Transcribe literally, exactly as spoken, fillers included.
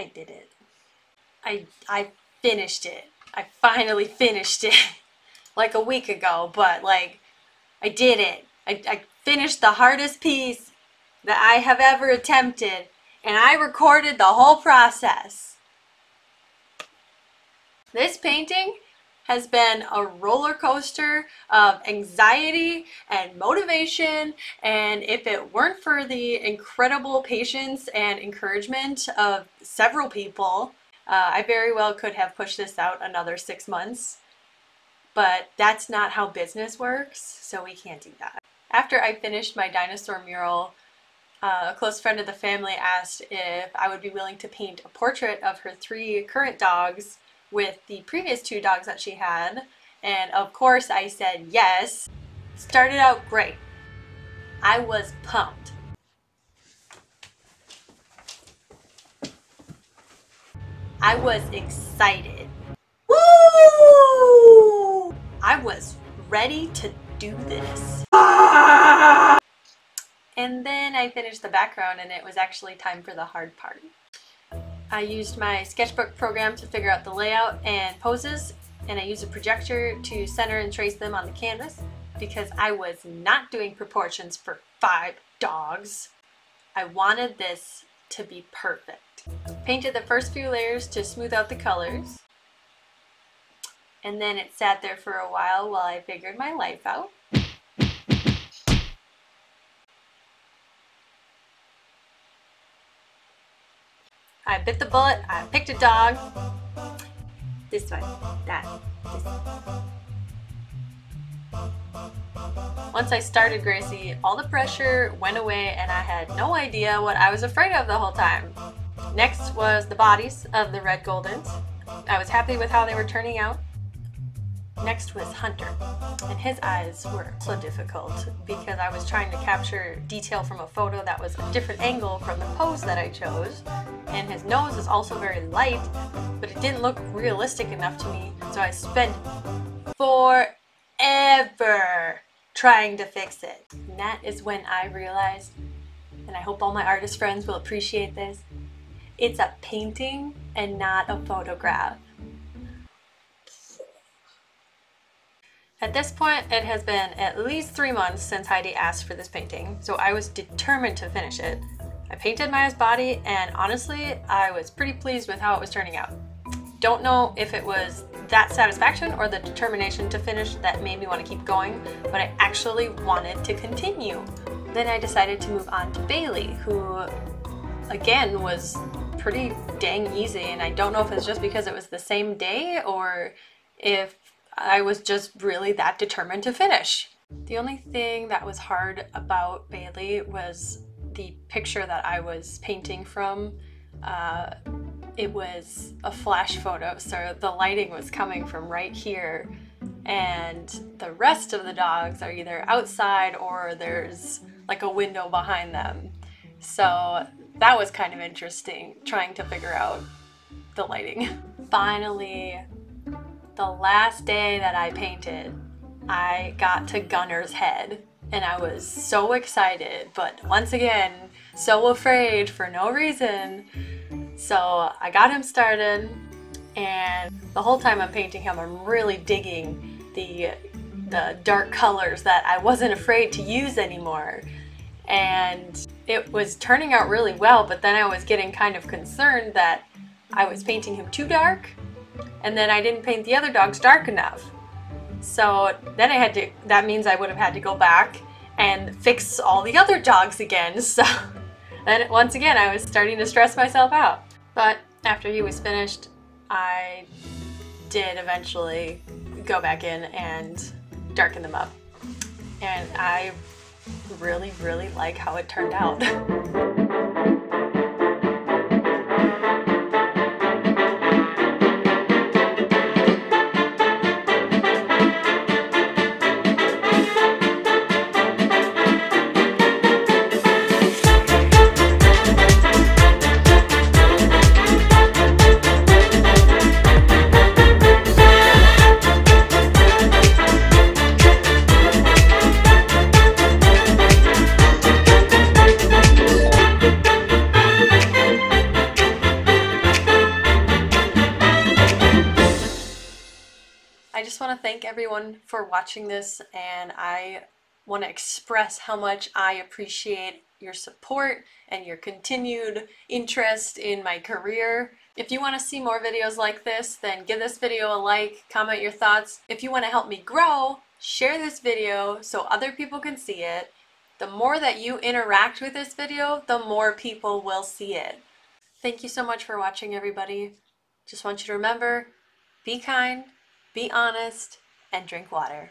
I did it. I, I finished it. I finally finished it like a week ago, but like I did it. I, I finished the hardest piece that I have ever attempted, and I recorded the whole process. This painting has been a roller coaster of anxiety and motivation, and if it weren't for the incredible patience and encouragement of several people, uh, I very well could have pushed this out another six months. But that's not how business works, so we can't do that. After I finished my dinosaur mural, uh, a close friend of the family asked if I would be willing to paint a portrait of her three current dogs with the previous two dogs that she had, and of course I said yes. Started out great. I was pumped. I was excited. Woo! I was ready to do this. And then I finished the background, and it was actually time for the hard part. I used my sketchbook program to figure out the layout and poses, and I used a projector to center and trace them on the canvas because I was not doing proportions for five dogs. I wanted this to be perfect. Painted the first few layers to smooth out the colors, and then it sat there for a while while I figured my life out. I bit the bullet, I picked a dog. This one, that, this one. Once I started Gracie, all the pressure went away and I had no idea what I was afraid of the whole time. Next was the bodies of the red Goldens. I was happy with how they were turning out. Next was Hunter, and his eyes were so difficult because I was trying to capture detail from a photo that was a different angle from the pose that I chose. And his nose is also very light, but it didn't look realistic enough to me, so I spent forever trying to fix it. And that is when I realized, and I hope all my artist friends will appreciate this, it's a painting and not a photograph. At this point, it has been at least three months since Heidi asked for this painting, so I was determined to finish it. I painted Maya's body, and honestly, I was pretty pleased with how it was turning out. Don't know if it was that satisfaction or the determination to finish that made me want to keep going, but I actually wanted to continue. Then I decided to move on to Bailey, who again was pretty dang easy, and I don't know if it's just because it was the same day or if I was just really that determined to finish. The only thing that was hard about Bailey was the picture that I was painting from. Uh, it was a flash photo, so the lighting was coming from right here, and the rest of the dogs are either outside or there's like a window behind them. So that was kind of interesting, trying to figure out the lighting. Finally, the last day that I painted, I got to Gunner's head. And I was so excited, but once again, so afraid for no reason. So I got him started, and the whole time I'm painting him, I'm really digging the, the dark colors that I wasn't afraid to use anymore. And it was turning out really well, but then I was getting kind of concerned that I was painting him too dark, and then I didn't paint the other dogs dark enough. So then I had to, that means I would have had to go back and fix all the other dogs again. So then once again, I was starting to stress myself out. But after he was finished, I did eventually go back in and darken them up. And I really, really like how it turned out. I just want to thank everyone for watching this, and I want to express how much I appreciate your support and your continued interest in my career. If you want to see more videos like this, then give this video a like, comment your thoughts. If you want to help me grow, share this video so other people can see it. The more that you interact with this video, the more people will see it. Thank you so much for watching, everybody. Just want you to remember, be kind, be honest, and drink water.